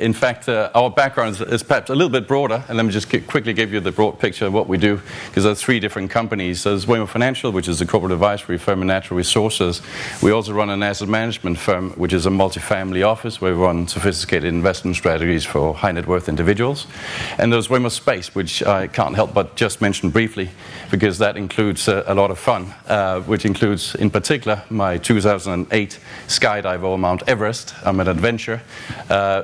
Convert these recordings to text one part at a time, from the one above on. In fact, our background is perhaps a little bit broader, and let me just quickly give you the broad picture of what we do, because there are three different companies. There's Wimmer Financial, which is a corporate advisory firm in natural resources. We also run an asset management firm, which is a multifamily office where we run sophisticated investment strategies for high net worth individuals. And there's Wimmer Space, which I can't help but just mention briefly, because that includes a lot of fun, which includes, in particular, my 2008 skydive over Mount Everest. I'm an adventurer.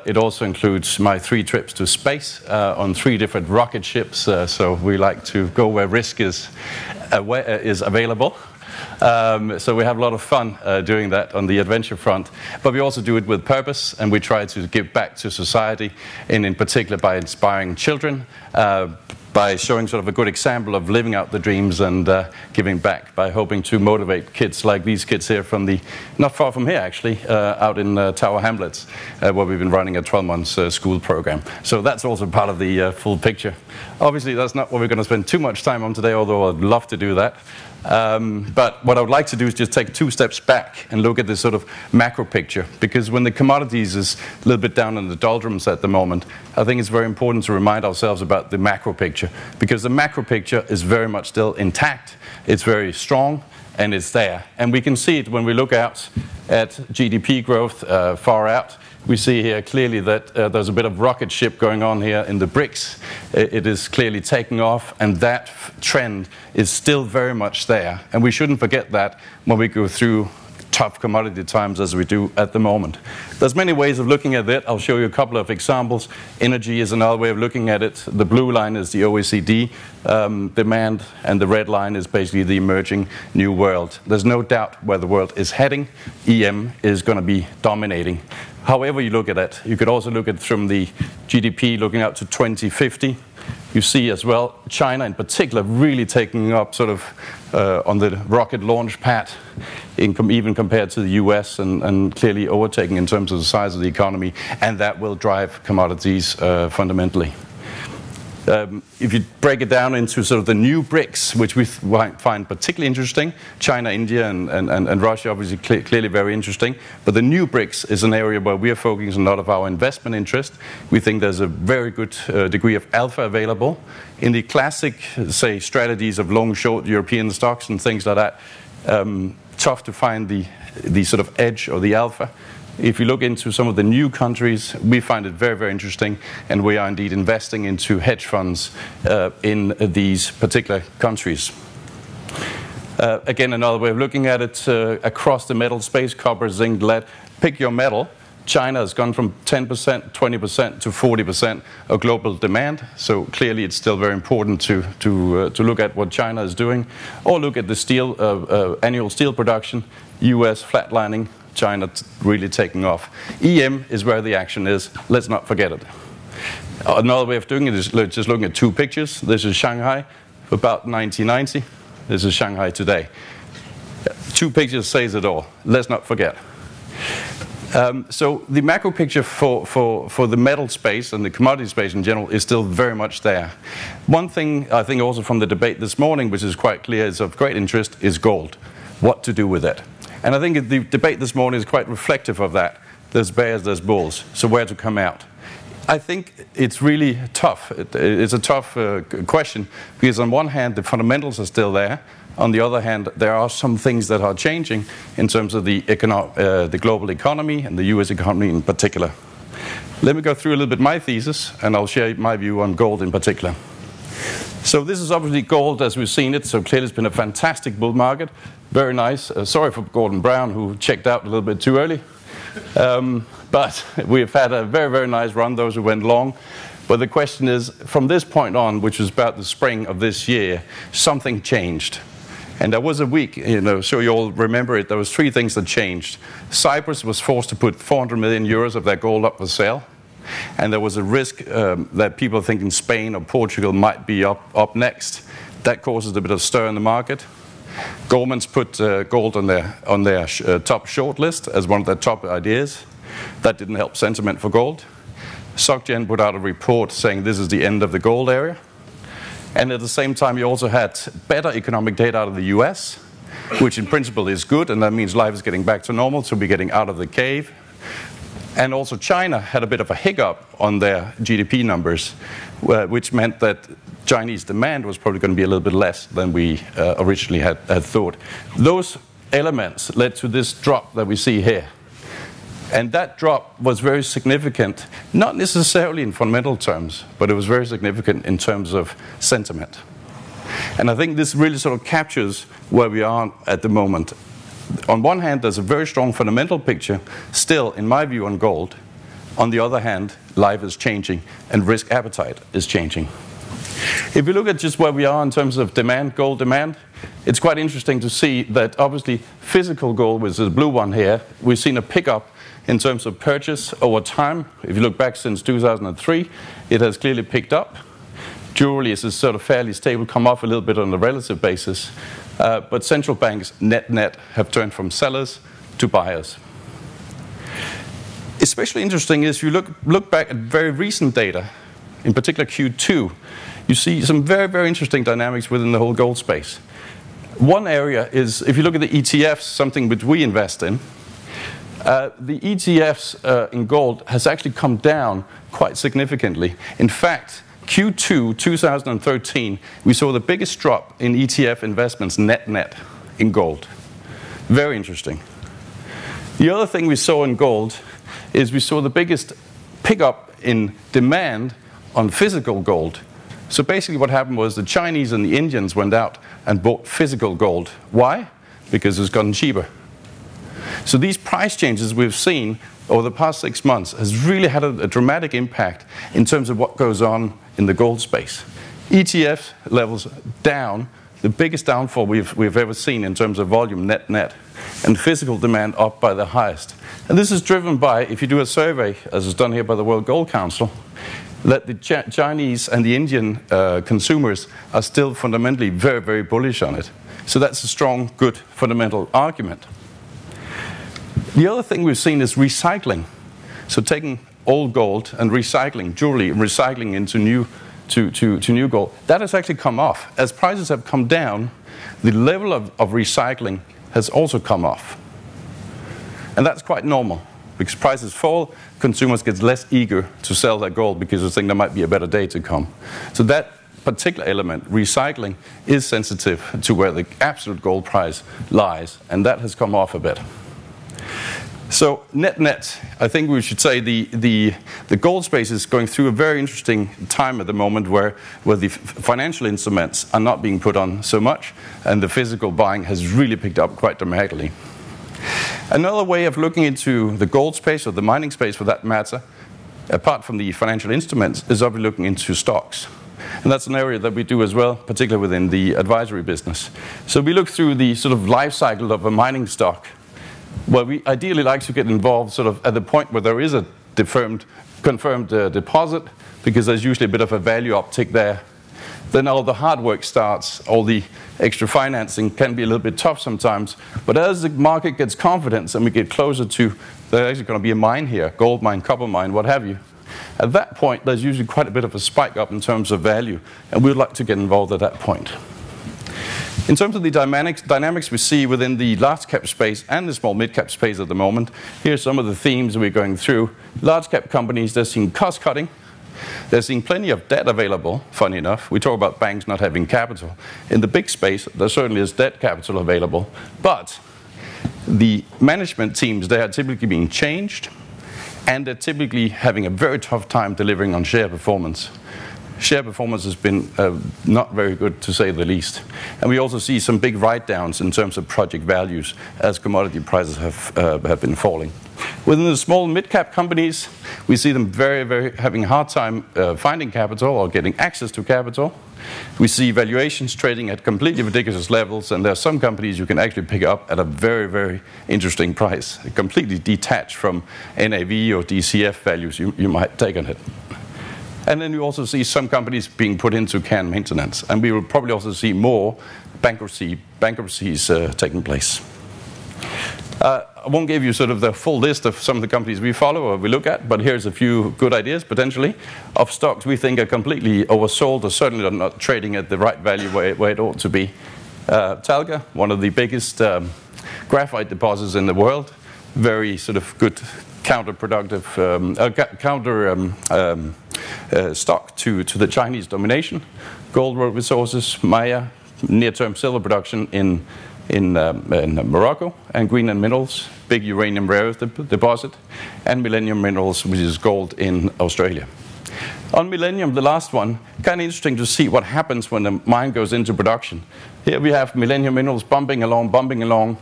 It also includes my 3 trips to space on 3 different rocket ships, so we like to go where risk is available. So we have a lot of fun doing that on the adventure front, but we also do it with purpose, and we try to give back to society, and in particular by inspiring children, by showing sort of a good example of living out the dreams and giving back, by hoping to motivate kids like these kids here from the, not far from here actually, out in Tower Hamlets, where we've been running a 12-month school program. So that's also part of the full picture. Obviously that's not what we're going to spend too much time on today, although I'd love to do that. But what I would like to do is just take 2 steps back and look at this sort of macro picture, because when the commodities is a little bit down in the doldrums at the moment, I think it's very important to remind ourselves about the macro picture, because the macro picture is very much still intact, it's very strong, and it's there. And we can see it when we look out at GDP growth far out. We see here clearly that there's a bit of rocket ship going on here in the BRICS. It is clearly taking off, and that trend is still very much there. And we shouldn't forget that when we go through tough commodity times as we do at the moment. There's many ways of looking at it. I'll show you a couple of examples. Energy is another way of looking at it. The blue line is the OECD demand, and the red line is basically the emerging new world. There's no doubt where the world is heading. EM is going to be dominating. However you look at it, you could also look at it from the GDP looking out to 2050. You see as well China in particular really taking up sort of on the rocket launch pad, even compared to the US, and clearly overtaking in terms of the size of the economy, and that will drive commodities fundamentally. If you break it down into sort of the new BRICS, which we find particularly interesting, China, India, and Russia obviously clearly very interesting, but the new BRICS is an area where we are focusing a lot of our investment interest. We think there's a very good degree of alpha available. In the classic, say, strategies of long, short European stocks and things like that, tough to find the sort of edge or the alpha. If you look into some of the new countries, we find it very, very interesting, and we are indeed investing into hedge funds in these particular countries. Again, another way of looking at it, across the metal space, copper, zinc, lead, pick your metal. China has gone from 10%, 20% to 40% of global demand, so clearly it's still very important to look at what China is doing, or look at the steel, annual steel production, US flatlining, China really taking off. EM is where the action is. Let's not forget it. Another way of doing it is just looking at 2 pictures. This is Shanghai about 1990. This is Shanghai today. 2 pictures says it all. Let's not forget. So the macro picture for the metal space and the commodity space in general is still very much there. One thing I think also from the debate this morning, which is quite clear, is of great interest, is gold. What to do with it? And I think the debate this morning is quite reflective of that. There's bears, there's bulls. So where to come out? I think it's really tough. It's a tough question, because on one hand, the fundamentals are still there. On the other hand, there are some things that are changing in terms of the global economy and the US economy in particular. Let me go through a little bit my thesis, and I'll share my view on gold in particular. So this is obviously gold as we've seen it, so clearly it's been a fantastic bull market. Very nice. Sorry for Gordon Brown, who checked out a little bit too early. But we've had a very, very nice run, those who went long. But the question is, from this point on, which was about the spring of this year, something changed. And there was a week, you know, so you all remember it, there was 3 things that changed. Cyprus was forced to put 400 million euros of their gold up for sale. And there was a risk that people thinking Spain or Portugal might be up next. That causes a bit of stir in the market. Goldman's put gold on their top short list as one of their top ideas. That didn't help sentiment for gold. SocGen put out a report saying this is the end of the gold area. And at the same time, you also had better economic data out of the US, which in principle is good, and that means life is getting back to normal, so we're getting out of the cave. And also China had a bit of a hiccup on their GDP numbers, which meant that Chinese demand was probably going to be a little bit less than we originally had thought. Those elements led to this drop that we see here. And that drop was very significant, not necessarily in fundamental terms, but it was very significant in terms of sentiment. And I think this really sort of captures where we are at the moment. On one hand, there's a very strong fundamental picture, still, in my view, on gold. On the other hand, life is changing and risk appetite is changing. If you look at just where we are in terms of demand, gold demand, it's quite interesting to see that obviously physical gold, which is the blue one here, we've seen a pickup in terms of purchase over time. If you look back since 2003, it has clearly picked up. Jewelry is sort of fairly stable, come off a little bit on a relative basis. But central banks, net-net, have turned from sellers to buyers. Especially interesting is if you look back at very recent data, in particular Q2, you see some very, very interesting dynamics within the whole gold space. One area is, if you look at the ETFs, something which we invest in, the ETFs in gold has actually come down quite significantly. In fact, Q2 2013, we saw the biggest drop in ETF investments net-net in gold. Very interesting. The other thing we saw in gold is we saw the biggest pickup in demand on physical gold. So basically what happened was the Chinese and the Indians went out and bought physical gold. Why? Because it's gotten cheaper. So these price changes we've seen over the past 6 months has really had a dramatic impact in terms of what goes on in the gold space. ETF levels down, the biggest downfall we've ever seen in terms of volume net-net, and physical demand up by the highest. And this is driven by, if you do a survey, as is done here by the World Gold Council, that the Chinese and the Indian consumers are still fundamentally very, very bullish on it. So that's a strong, good, fundamental argument. The other thing we've seen is recycling. So taking old gold and recycling, jewelry, recycling into new gold. That has actually come off. As prices have come down, the level of recycling has also come off. And that's quite normal. Because prices fall, consumers get less eager to sell their gold because they think there might be a better day to come. So that particular element, recycling, is sensitive to where the absolute gold price lies. And that has come off a bit. So net-net, I think we should say the gold space is going through a very interesting time at the moment where the financial instruments are not being put on so much, and the physical buying has really picked up quite dramatically. Another way of looking into the gold space, or the mining space for that matter, apart from the financial instruments, is obviously looking into stocks. And that's an area that we do as well, particularly within the advisory business. So we look through the sort of life cycle of a mining stock. Well, we ideally like to get involved sort of at the point where there is a confirmed deposit, because there's usually a bit of a value uptick there. Then all the hard work starts, all the extra financing can be a little bit tough sometimes. But as the market gets confidence and we get closer to, there's actually going to be a mine here, gold mine, copper mine, what have you. At that point, there's usually quite a bit of a spike up in terms of value, and we'd like to get involved at that point. In terms of the dynamics we see within the large cap space and the small mid cap space at the moment, here's some of the themes we're going through. Large cap companies, they're seeing cost cutting. They're seeing plenty of debt available, funny enough. We talk about banks not having capital. In the big space, there certainly is debt capital available. But the management teams, they are typically being changed, and they're typically having a very tough time delivering on share performance. Share performance has been not very good, to say the least. And we also see some big write-downs in terms of project values as commodity prices have been falling. Within the small mid-cap companies, we see them very, very having a hard time finding capital or getting access to capital. We see valuations trading at completely ridiculous levels, and there are some companies you can actually pick up at a very, very interesting price, completely detached from NAV or DCF values you might take on it. And then you also see some companies being put into care and maintenance. And we will probably also see more bankruptcies taking place. I won't give you sort of the full list of some of the companies we follow or we look at, but here's a few good ideas, potentially, of stocks we think are completely oversold or certainly are not trading at the right value where it ought to be. Talga, one of the biggest graphite deposits in the world, very sort of good counterproductive, stock to the Chinese domination. Gold Road Resources, Maya, near-term silver production in Morocco, and Greenland Minerals, big uranium rare earth deposit, and Millennium Minerals, which is gold in Australia. On Millennium, the last one, kind of interesting to see what happens when the mine goes into production. Here we have Millennium Minerals bumping along.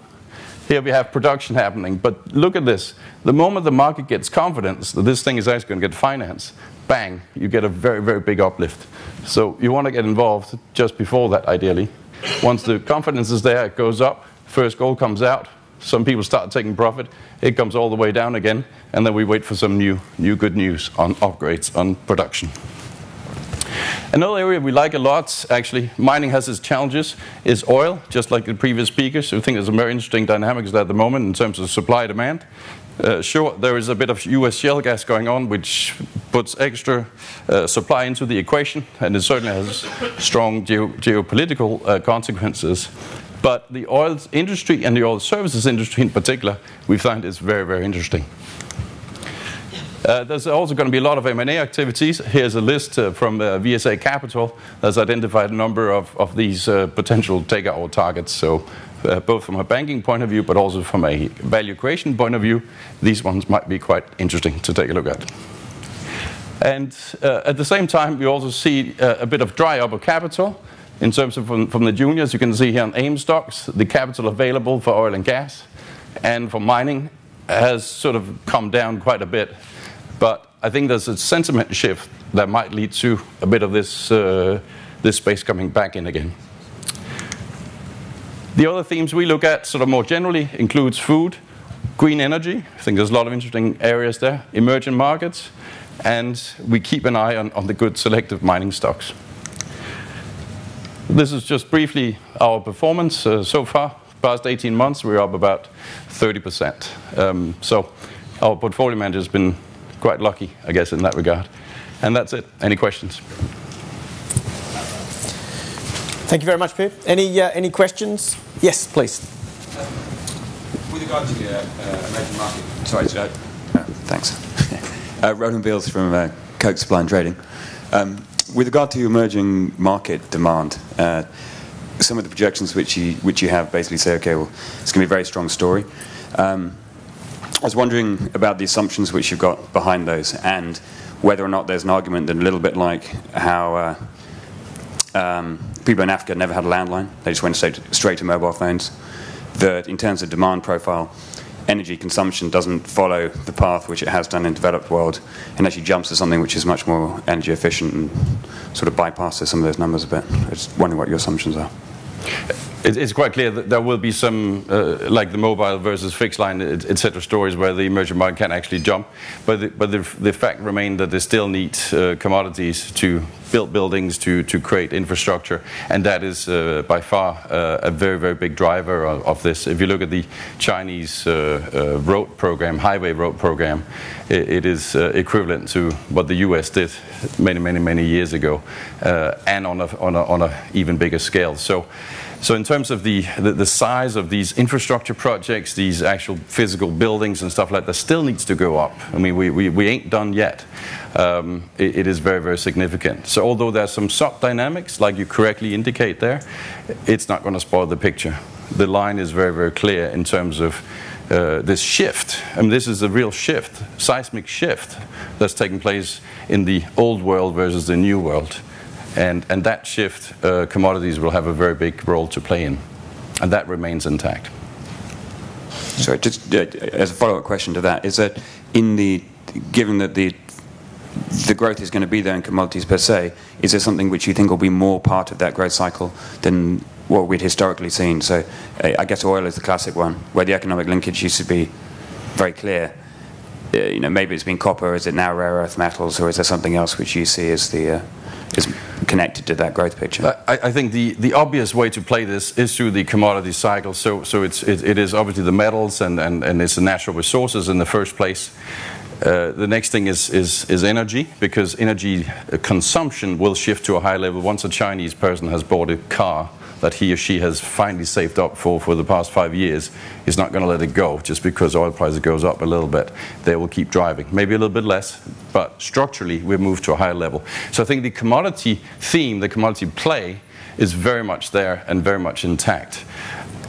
Here we have production happening, but look at this. The moment the market gets confidence that this thing is actually going to get financed, bang, you get a very, very big uplift. So you want to get involved just before that, ideally. Once the confidence is there, it goes up, first gold comes out, some people start taking profit, it comes all the way down again, and then we wait for some new good news on upgrades on production. Another area we like a lot, actually, mining has its challenges, is oil, just like the previous speakers. So I think there's a very interesting dynamics at the moment in terms of supply and demand. Sure, there is a bit of US shale gas going on, which puts extra supply into the equation, and it certainly has strong geopolitical consequences. But the oil industry and the oil services industry in particular, we find is very, very interesting. There's also going to be a lot of M&A activities. Here's a list from VSA Capital that's identified a number of these potential takeout targets. So both from a banking point of view, but also from a value creation point of view, these ones might be quite interesting to take a look at. And at the same time, we also see a bit of dry up of capital. In terms of from the juniors, you can see here on AIM stocks, the capital available for oil and gas and for mining has sort of come down quite a bit. But I think there's a sentiment shift that might lead to a bit of this, this space coming back in again. The other themes we look at sort of more generally includes food, green energy. I think there's a lot of interesting areas there, emerging markets, and we keep an eye on the good selective mining stocks. This is just briefly our performance so far. Past 18 months, we're up about 30%. So our portfolio manager has been quite lucky, I guess, in that regard. And that's it. Any questions? Thank you very much, Per. Any questions? Yes, please. With regard to the American market, sorry, Joe. Thanks. Roden Beals from Coke Supply and Trading. With regard to emerging market demand, some of the projections which you have basically say, okay, well, it's going to be a very strong story. I was wondering about the assumptions which you've got behind those, and whether or not there's an argument that a little bit like how people in Africa never had a landline, they just went straight to mobile phones, that in terms of demand profile, energy consumption doesn't follow the path which it has done in the developed world, and actually jumps to something which is much more energy efficient and sort of bypasses some of those numbers a bit. I just wondering what your assumptions are. It's quite clear that there will be some, like the mobile versus fixed line, etc. stories where the emerging market can actually jump. But the fact remains that they still need commodities to build buildings, to create infrastructure. And that is by far a very, very big driver of this. If you look at the Chinese road program, highway road program, it is equivalent to what the US did many, many, many years ago, and on a even bigger scale. So in terms of the size of these infrastructure projects, these actual physical buildings and stuff like that still needs to go up. I mean, we ain't done yet. It is very, very significant. So although there's some sub-dynamics, like you correctly indicate there, it's not going to spoil the picture. The line is very, very clear in terms of this shift. I mean, this is a real shift, seismic shift that's taking place in the old world versus the new world. And that shift, commodities will have a very big role to play in, and that remains intact. Sorry, just as a follow-up question to that, is that given that the growth is going to be there in commodities per se, is there something which you think will be more part of that growth cycle than what we'd historically seen? So I guess oil is the classic one, where the economic linkage used to be very clear. You know, maybe it's been copper. Is it now rare earth metals, or is there something else which you see as the is connected to that growth picture? I think the obvious way to play this is through the commodity cycle. So it is obviously the metals and it's the natural resources in the first place. The next thing is energy, because energy consumption will shift to a high level once a Chinese person has bought a car. that he or she has finally saved up for the past 5 years is not going to let it go just because oil prices goes up a little bit. They will keep driving, maybe a little bit less, but structurally we move to a higher level. So I think the commodity theme, the commodity play, is very much there and very much intact.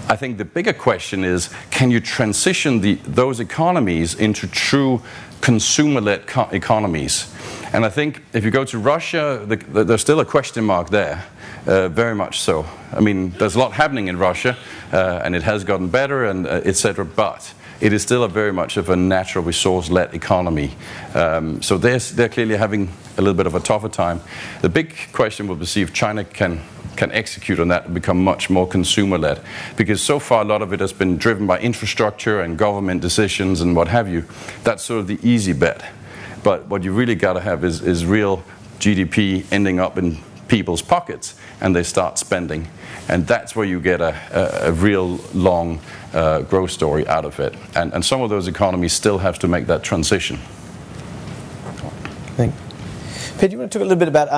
I think the bigger question is, can you transition those economies into true consumer-led economies? And I think if you go to Russia, there's still a question mark there, very much so. I mean, there's a lot happening in Russia, and it has gotten better, and etc. But it is still a very much of a natural resource-led economy. So they're clearly having a little bit of a tougher time. The big question will be see if China can execute on that and become much more consumer-led. Because so far, a lot of it has been driven by infrastructure and government decisions and what have you. That's sort of the easy bet. But what you really got to have is real GDP ending up in people's pockets, and they start spending. And that's where you get a real long growth story out of it. And some of those economies still have to make that transition. Thanks. Pete, do you want to talk a little bit about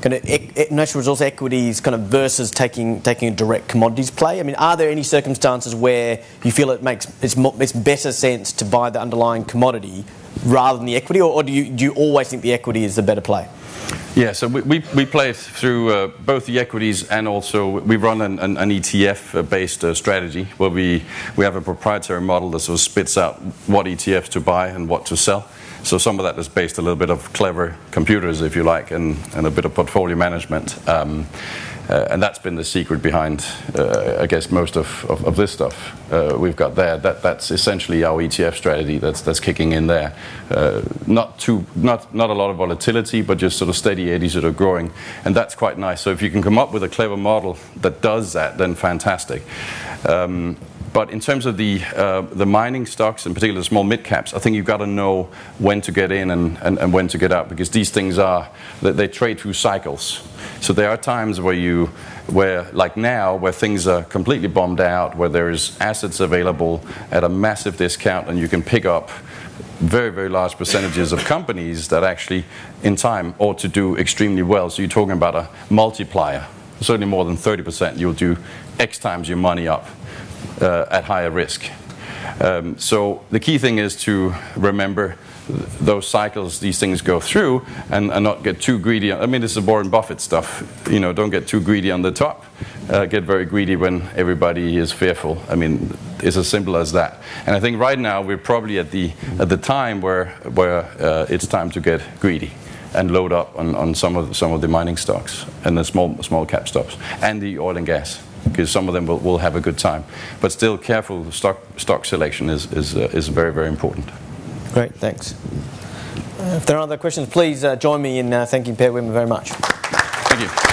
kind of natural resource equities kind of versus taking a direct commodities play? I mean, are there any circumstances where you feel it makes it's better sense to buy the underlying commodity rather than the equity, or do you always think the equity is the better play? Yeah, so we play it through both the equities, and also we run an ETF-based strategy where we have a proprietary model that sort of spits out what ETFs to buy and what to sell. So some of that is based a little bit of clever computers, if you like, and a bit of portfolio management. And that's been the secret behind, I guess, most of this stuff we've got there. That's essentially our ETF strategy that's kicking in there. Not a lot of volatility, but just sort of steady eddy, sort of growing. And that's quite nice. So if you can come up with a clever model that does that, then fantastic. But in terms of the mining stocks, in particular the small mid-caps, I think you've got to know when to get in and when to get out, because these things they trade through cycles. So there are times where like now, where things are completely bombed out, where there is assets available at a massive discount, and you can pick up very, very large percentages of companies that actually, in time, ought to do extremely well. So you're talking about a multiplier. Certainly more than 30%, you'll do X times your money up. At higher risk. So the key thing is to remember those cycles these things go through and not get too greedy. I mean, this is Warren Buffett stuff. You know, don't get too greedy on the top. Get very greedy when everybody is fearful. I mean, it's as simple as that. And I think right now we're probably at the time where it's time to get greedy and load up on some of the mining stocks and the small cap stocks and the oil and gas, because some of them will have a good time. But still, careful stock selection is very, very important. Great, thanks. If there are other questions, please join me in thanking Per Wimmer very much. Thank you.